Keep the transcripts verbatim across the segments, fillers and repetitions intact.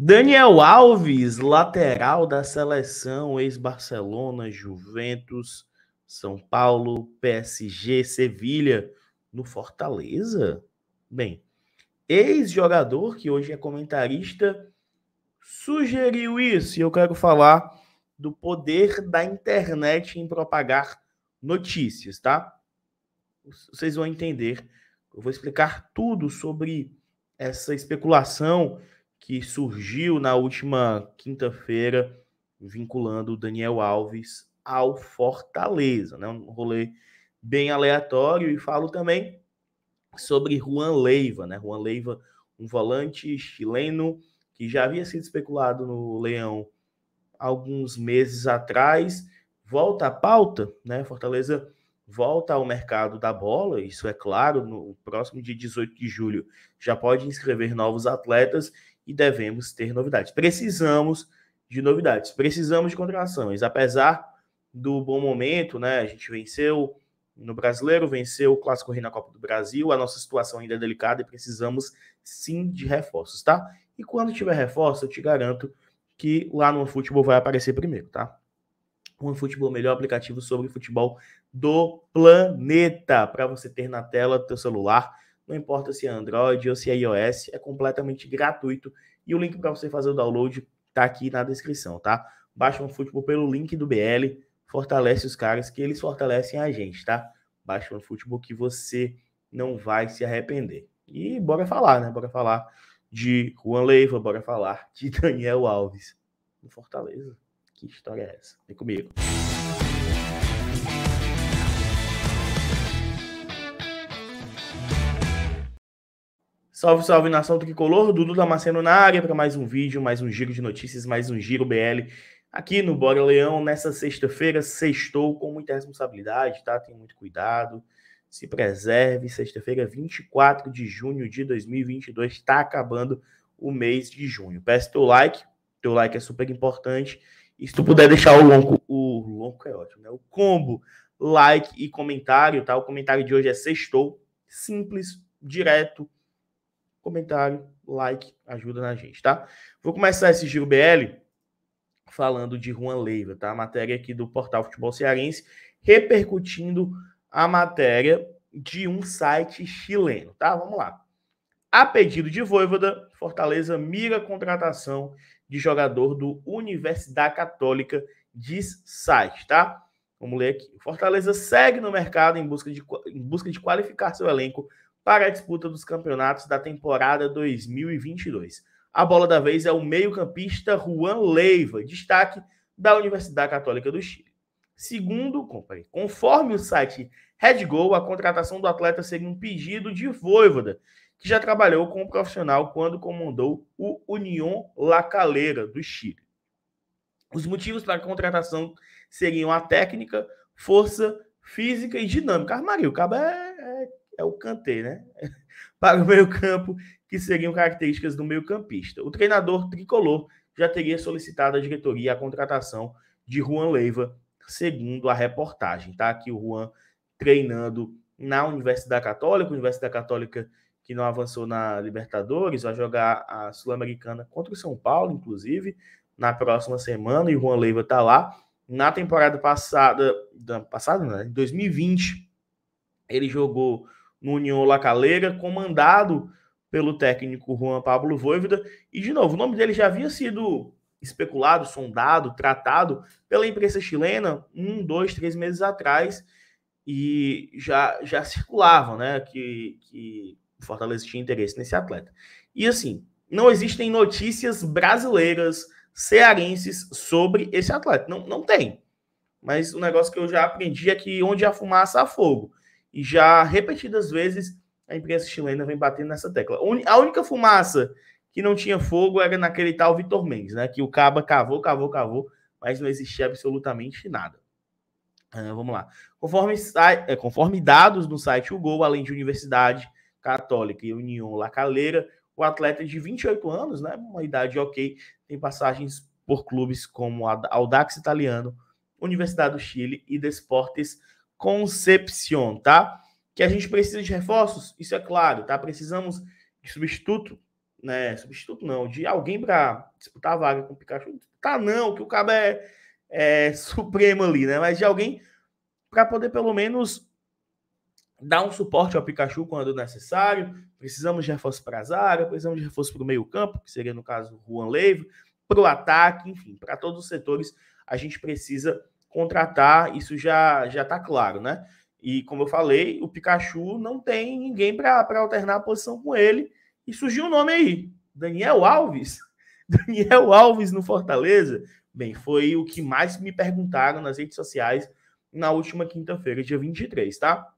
Daniel Alves, lateral da seleção, ex-Barcelona, Juventus, São Paulo, P S G, Sevilha, no Fortaleza. Bem, ex-jogador que hoje é comentarista sugeriu isso e eu quero falar do poder da internet em propagar notícias, tá? Vocês vão entender. Eu vou explicar tudo sobre essa especulação que surgiu na última quinta-feira, vinculando o Daniel Alves ao Fortaleza, né? Um rolê bem aleatório. E falo também sobre Juan Leiva, né? Juan Leiva, um volante chileno que já havia sido especulado no Leão alguns meses atrás. Volta à pauta, né? Fortaleza volta ao mercado da bola, isso é claro, no próximo dia dezoito de julho já pode inscrever novos atletas e devemos ter novidades. Precisamos de novidades, precisamos de contratações. Apesar do bom momento, né? A gente venceu no Brasileiro, venceu o Clássico Rei na Copa do Brasil, a nossa situação ainda é delicada e precisamos sim de reforços, tá? E quando tiver reforço, eu te garanto que lá no OneFootball vai aparecer primeiro, tá? OneFootball, o melhor aplicativo sobre futebol do planeta, para você ter na tela do teu celular, não importa se é Android ou se é iOS, é completamente gratuito e o link para você fazer o download tá aqui na descrição, tá? Baixa o OneFootball pelo link do B L, fortalece os caras que eles fortalecem a gente, tá? Baixa o OneFootball que você não vai se arrepender. E bora falar, né? Bora falar de Juan Leiva, bora falar de Daniel Alves no Fortaleza. Que história é essa? Vem comigo. Salve, salve, nação tricolor. Dudu Damasceno na área para mais um vídeo, mais um giro de notícias, mais um giro B L aqui no Bora Leão. Nessa sexta-feira, sextou com muita responsabilidade, tá? Tem muito cuidado, se preserve. Sexta-feira, vinte e quatro de junho de dois mil e vinte e dois, está acabando o mês de junho. Peço teu like, teu like é super importante. E se tu puder deixar o lonco, o lonco é ótimo, né? O combo, like e comentário, tá? O comentário de hoje é sextou, simples, direto, comentário, like, ajuda na gente, tá? Vou começar esse giro B L falando de Juan Leiva, tá? A matéria aqui do Portal Futebol Cearense, repercutindo a matéria de um site chileno, tá? Vamos lá. A pedido de Voivoda, Fortaleza mira contratação de jogador do Universidad Católica, diz site, tá? Vamos ler aqui. Fortaleza segue no mercado em busca de, em busca de qualificar seu elenco para a disputa dos campeonatos da temporada dois mil e vinte e dois. A bola da vez é o meio-campista Juan Leiva, destaque da Universidad Católica do Chile. Segundo, compre, conforme o site Redgol, a contratação do atleta seria um pedido de Voivoda, que já trabalhou com o profissional quando comandou o Union La Calera do Chile. Os motivos para a contratação seriam a técnica, força física e dinâmica. Armário, o cabo é, é, é o Kanté, né? Para o meio-campo, que seriam características do meio-campista. O treinador tricolor já teria solicitado à diretoria a contratação de Juan Leiva, segundo a reportagem. Tá? Aqui o Juan treinando na Universidad Católica, Universidad Católica que não avançou na Libertadores, vai jogar a Sul-Americana contra o São Paulo, inclusive, na próxima semana, e o Juan Leiva está lá. Na temporada passada, da, passada né? em dois mil e vinte, ele jogou no Union La Calera, comandado pelo técnico Juan Pablo Voivoda, e, de novo, o nome dele já havia sido especulado, sondado, tratado pela imprensa chilena um, dois, três meses atrás, e já, já circulava, né, que... que Fortaleza tinha interesse nesse atleta. E assim, não existem notícias brasileiras, cearenses, sobre esse atleta. Não, não tem. Mas o negócio que eu já aprendi é que onde há fumaça, há fogo. E já repetidas vezes, a imprensa chilena vem batendo nessa tecla. A única fumaça que não tinha fogo era naquele tal Vitor Mendes, né? Que o Caba cavou, cavou, cavou, mas não existia absolutamente nada. Ah, vamos lá. Conforme, conforme dados no site O Gol, além de Universidade Católica e União La Calera, o atleta de vinte e oito anos, né, uma idade ok, tem passagens por clubes como Aldax Italiano, Universidade do Chile e Desportes Concepción, tá? Que a gente precisa de reforços? Isso é claro, tá? Precisamos de substituto? né, substituto não, de alguém para disputar a vaga com o Pikachu, disputar não, que o cabo é, é supremo ali, né, mas de alguém para poder pelo menos dar um suporte ao Pikachu quando necessário. Precisamos de reforço para as áreas, precisamos de reforço para o meio campo, que seria no caso o Juan Leiva, para o ataque, enfim, para todos os setores a gente precisa contratar, isso já já está claro, né? E como eu falei, o Pikachu não tem ninguém para alternar a posição com ele, e surgiu um nome aí, Daniel Alves, Daniel Alves no Fortaleza. Bem, foi o que mais me perguntaram nas redes sociais na última quinta-feira, dia vinte e três, tá?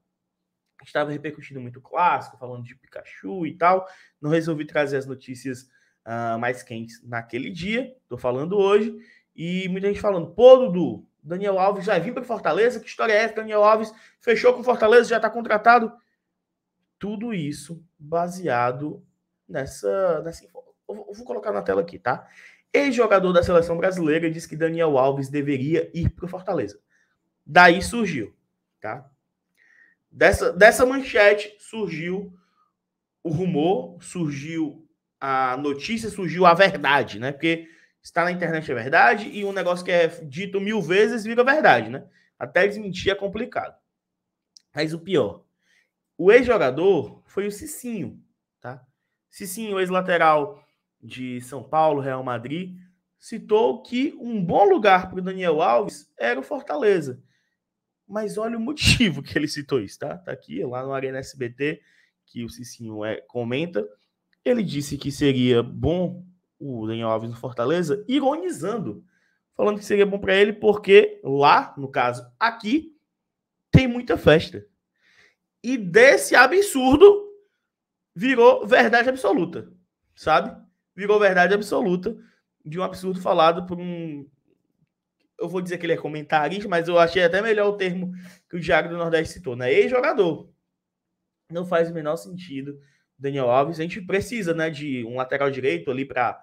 Estava repercutindo muito clássico, falando de Pikachu e tal, não resolvi trazer as notícias uh, mais quentes naquele dia, tô falando hoje, e muita gente falando, pô, Dudu, Daniel Alves já vim para Fortaleza, que história é essa? Daniel Alves fechou com Fortaleza, já está contratado. Tudo isso baseado nessa... nessa... Eu vou colocar na tela aqui, tá? Ex-jogador da seleção brasileira disse que Daniel Alves deveria ir para Fortaleza. Daí surgiu, tá? Dessa, dessa manchete surgiu o rumor, surgiu a notícia, surgiu a verdade, né? Porque... está na internet é verdade, e um negócio que é dito mil vezes vira verdade, né? Até desmentir é complicado. Mas o pior, o ex-jogador foi o Cicinho, tá? Cicinho, ex-lateral de São Paulo, Real Madrid, citou que um bom lugar para o Daniel Alves era o Fortaleza. Mas olha o motivo que ele citou isso, tá? Tá aqui, lá no Arena S B T, que o Cicinho é, comenta. Ele disse que seria bom... o Daniel Alves no Fortaleza, ironizando, falando que seria bom para ele porque lá, no caso aqui, tem muita festa. E desse absurdo virou verdade absoluta, sabe? Virou verdade absoluta de um absurdo falado por um... Eu vou dizer que ele é comentarista, mas eu achei até melhor o termo que o Diário do Nordeste citou, né? Ex-jogador. Não faz o menor sentido. Daniel Alves, a gente precisa, né, de um lateral direito ali para...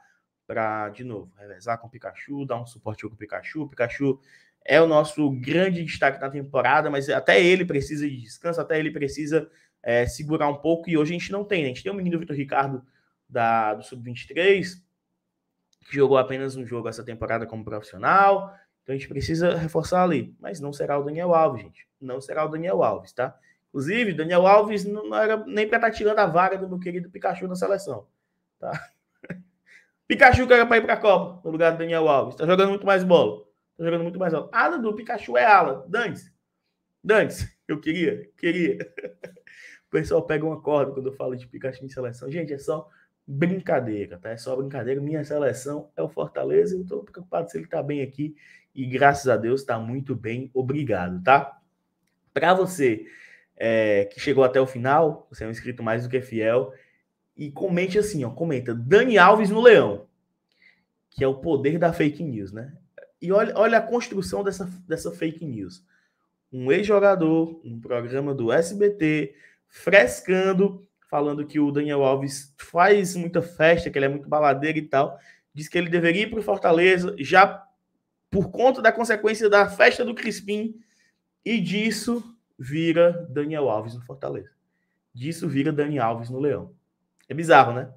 para, de novo, revezar com o Pikachu, dar um suporte com o Pikachu. O Pikachu é o nosso grande destaque na temporada, mas até ele precisa de descanso, até ele precisa é, segurar um pouco, e hoje a gente não tem, né? A gente tem o menino Vitor Ricardo da, do sub vinte e três, que jogou apenas um jogo essa temporada como profissional, então a gente precisa reforçar ali, mas não será o Daniel Alves, gente, não será o Daniel Alves, tá? Inclusive, Daniel Alves não era nem para estar tirando a vaga do meu querido Pikachu na seleção, tá? Pikachu que era para ir para a Copa, no lugar do Daniel Alves. Tá jogando muito mais bola. Tá jogando muito mais bola. Ah, Dudu, Pikachu é ala. Dantes. Dantes. Eu queria, queria. O pessoal pega uma corda quando eu falo de Pikachu em seleção. Gente, é só brincadeira, tá? É só brincadeira. Minha seleção é o Fortaleza. Eu estou preocupado se ele tá bem aqui. E graças a Deus tá muito bem. Obrigado, tá? Para você... É, que chegou até o final, você é um inscrito mais do que fiel, e comente assim, ó, comenta, Dani Alves no Leão, que é o poder da fake news, né? E olha, olha a construção dessa, dessa fake news. Um ex-jogador, um programa do S B T, frescando, falando que o Daniel Alves faz muita festa, que ele é muito baladeiro e tal, diz que ele deveria ir para o Fortaleza, já por conta da consequência da festa do Crispim, e disso... vira Daniel Alves no Fortaleza. Disso vira Daniel Alves no Leão. É bizarro, né?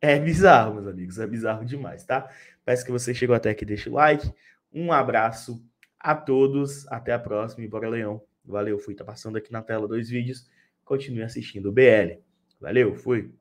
É bizarro, meus amigos. É bizarro demais, tá? Peço que você chegou até aqui, deixe o like. Um abraço a todos. Até a próxima e bora, Leão. Valeu, fui. Tá passando aqui na tela dois vídeos. Continue assistindo o B L. Valeu, fui.